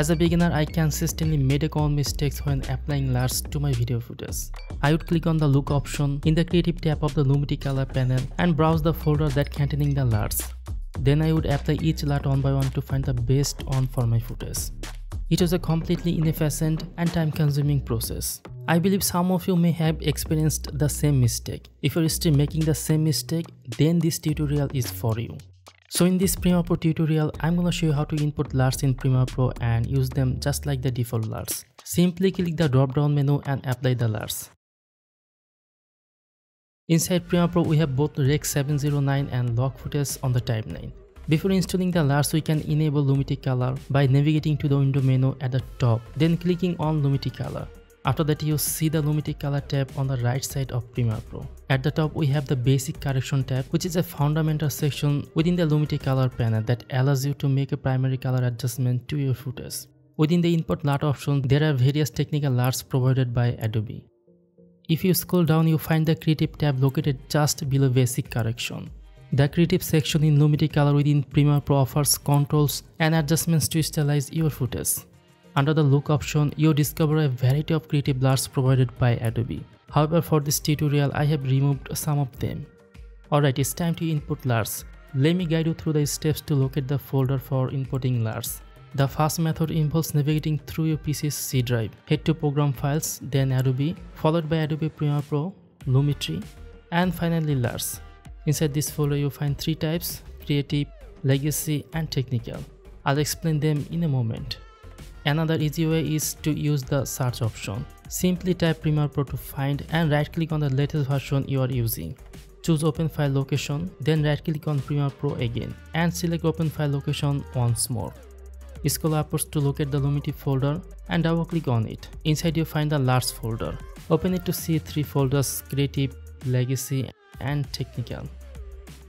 As a beginner, I consistently made a common mistakes when applying LUTs to my video footage. I would click on the look option in the creative tab of the Lumetri Color panel and browse the folder that containing the LUTs. Then I would apply each LUT one by one to find the best one for my footage. It was a completely inefficient and time-consuming process. I believe some of you may have experienced the same mistake. If you are still making the same mistake, then this tutorial is for you. So in this Premiere Pro tutorial, I'm gonna show you how to input LUTs in Premiere Pro and use them just like the default LUTs. Simply click the drop-down menu and apply the LUTs. Inside Premiere Pro, we have both Rec. 709 and log footage on the timeline. Before installing the LUTs, we can enable Lumetri Color by navigating to the window menu at the top, then clicking on Lumetri Color. After that, you see the Lumetri Color tab on the right side of Premiere Pro. At the top, we have the Basic Correction tab, which is a fundamental section within the Lumetri Color panel that allows you to make a primary color adjustment to your footage. Within the Input LUT option, there are various technical LUTs provided by Adobe. If you scroll down, you find the Creative tab located just below Basic Correction. The Creative section in Lumetri Color within Premiere Pro offers controls and adjustments to stylize your footage. Under the Look option, you discover a variety of creative LUTs provided by Adobe. However, for this tutorial, I have removed some of them. Alright, it's time to input LUTs. Let me guide you through the steps to locate the folder for inputting LUTs. The first method involves navigating through your PC's C drive. Head to Program Files, then Adobe, followed by Adobe Premiere Pro, Lumetri, and finally LUTs. Inside this folder, you find three types: Creative, Legacy, and Technical. I'll explain them in a moment. Another easy way is to use the search option. Simply type Premiere Pro to find and right-click on the latest version you are using. Choose Open File Location, then right-click on Premiere Pro again and select Open File Location once more. Scroll upwards to locate the Lumetri folder and double-click on it. Inside you find the LUTs folder. Open it to see three folders: Creative, Legacy, and Technical.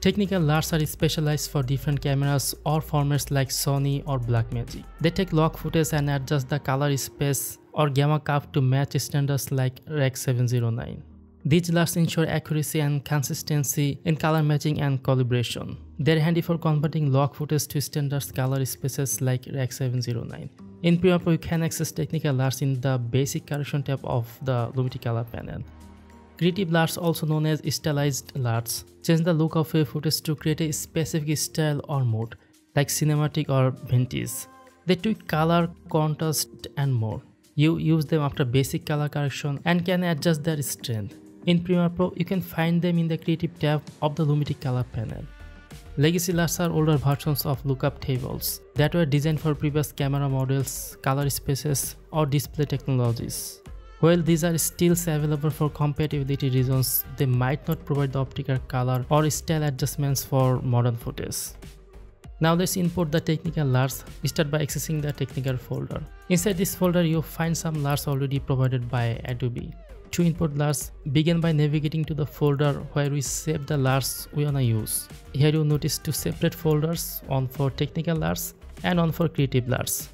Technical LUTs are specialized for different cameras or formats like Sony or Blackmagic. They take log footage and adjust the color space or gamma curve to match standards like Rec. 709. These LUTs ensure accuracy and consistency in color matching and calibration. They are handy for converting log footage to standards color spaces like Rec. 709. In Premiere Pro, you can access technical LUTs in the Basic Correction tab of the Lumetri Color panel. Creative LUTs, also known as stylized LUTs, change the look of your footage to create a specific style or mood, like cinematic or vintage. They tweak color, contrast, and more. You use them after basic color correction and can adjust their strength. In Premiere Pro, you can find them in the Creative tab of the Lumetri Color panel. Legacy LUTs are older versions of lookup tables that were designed for previous camera models, color spaces, or display technologies. While these are still available for compatibility reasons, they might not provide the optical color or style adjustments for modern footage. Now let's import the technical LUTs. Start by accessing the technical folder. Inside this folder, you'll find some LUTs already provided by Adobe. To import LUTs, begin by navigating to the folder where we save the LUTs we wanna use. Here you'll notice two separate folders, one for technical LUTs and one for creative LUTs.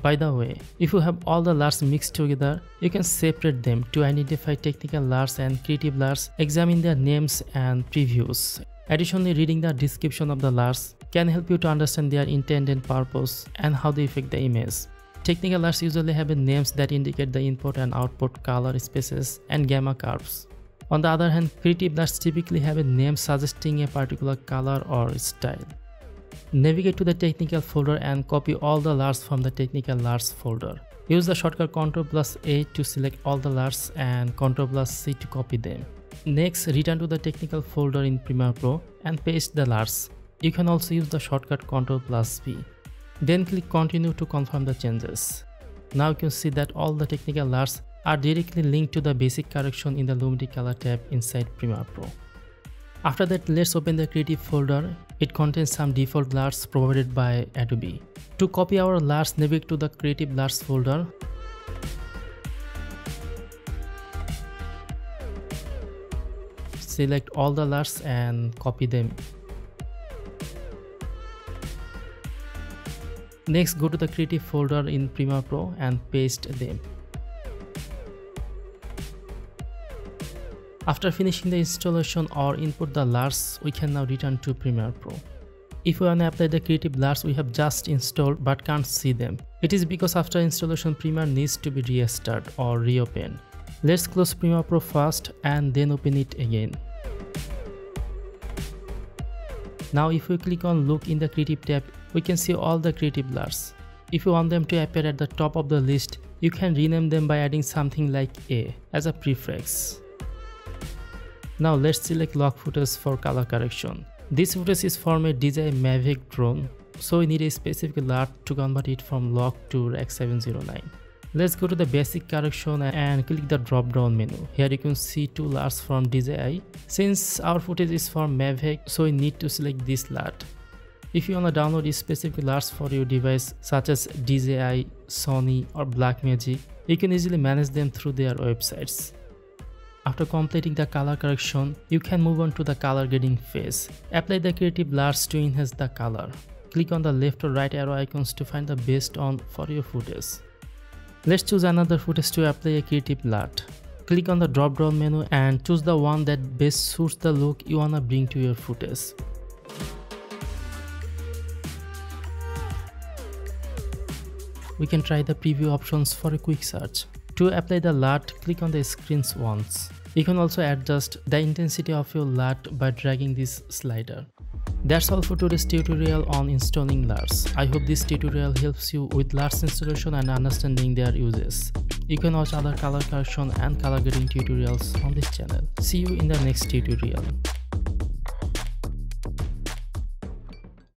By the way, if you have all the LUTs mixed together, you can separate them to identify technical LUTs and creative LUTs, examine their names and previews. Additionally, reading the description of the LUTs can help you to understand their intent and purpose and how they affect the image. Technical LUTs usually have names that indicate the input and output color spaces and gamma curves. On the other hand, creative LUTs typically have names suggesting a particular color or style. Navigate to the technical folder and copy all the LUTs from the technical LUTs folder. Use the shortcut Ctrl+A to select all the LUTs and Ctrl+C to copy them. Next, return to the technical folder in Premiere Pro and paste the LUTs. You can also use the shortcut Ctrl+V. Then click Continue to confirm the changes. Now you can see that all the technical LUTs are directly linked to the basic correction in the Lumetri Color tab inside Premiere Pro. After that, let's open the creative folder. It contains some default LUTs provided by Adobe. To copy our LUTs, navigate to the creative LUTs folder. Select all the LUTs and copy them. Next, go to the creative folder in Premiere Pro and paste them. After finishing the installation or input the LUTs, we can now return to Premiere Pro. If we want to apply the creative blurs we have just installed but can't see them, it is because after installation Premiere needs to be restarted or reopened. Let's close Premiere Pro first and then open it again. Now if we click on look in the creative tab, we can see all the creative blurs. If you want them to appear at the top of the list, you can rename them by adding something like A as a prefix. Now let's select log footage for color correction. This footage is from a DJI Mavic drone, so we need a specific LUT to convert it from log to Rec. 709. Let's go to the basic correction and click the drop down menu. Here you can see two LUTs from DJI. Since our footage is from Mavic, so we need to select this LUT. If you want to download these specific LUTs for your device such as DJI, Sony or Blackmagic, you can easily manage them through their websites. After completing the color correction, you can move on to the color grading phase. Apply the creative blurs to enhance the color. Click on the left or right arrow icons to find the best one for your footage. Let's choose another footage to apply a creative blur. Click on the drop down menu and choose the one that best suits the look you want to bring to your footage. We can try the preview options for a quick search. To apply the LUT, click on the screens once. You can also adjust the intensity of your LUT by dragging this slider. That's all for today's tutorial on installing LUTs. I hope this tutorial helps you with LUTs installation and understanding their uses. You can watch other color correction and color grading tutorials on this channel. See you in the next tutorial.